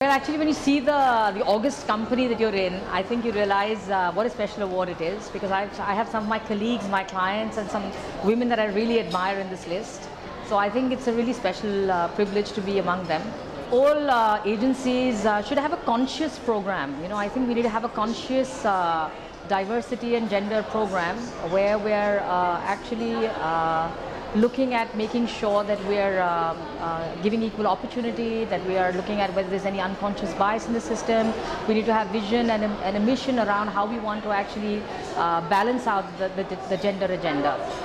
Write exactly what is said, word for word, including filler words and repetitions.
Well, actually, when you see the, the august company that you're in, I think you realize uh, what a special award it is, because I've, I have some of my colleagues, my clients, and some women that I really admire in this list. So I think it's a really special uh, privilege to be among them. All uh, agencies uh, should have a conscious program. You know, I think we need to have a conscious uh, diversity and gender program where we're uh, actually uh, looking at making sure that we are uh, uh, giving equal opportunity, that we are looking at whether there's any unconscious bias in the system. We need to have vision and a, and a mission around how we want to actually uh, balance out the, the, the gender agenda.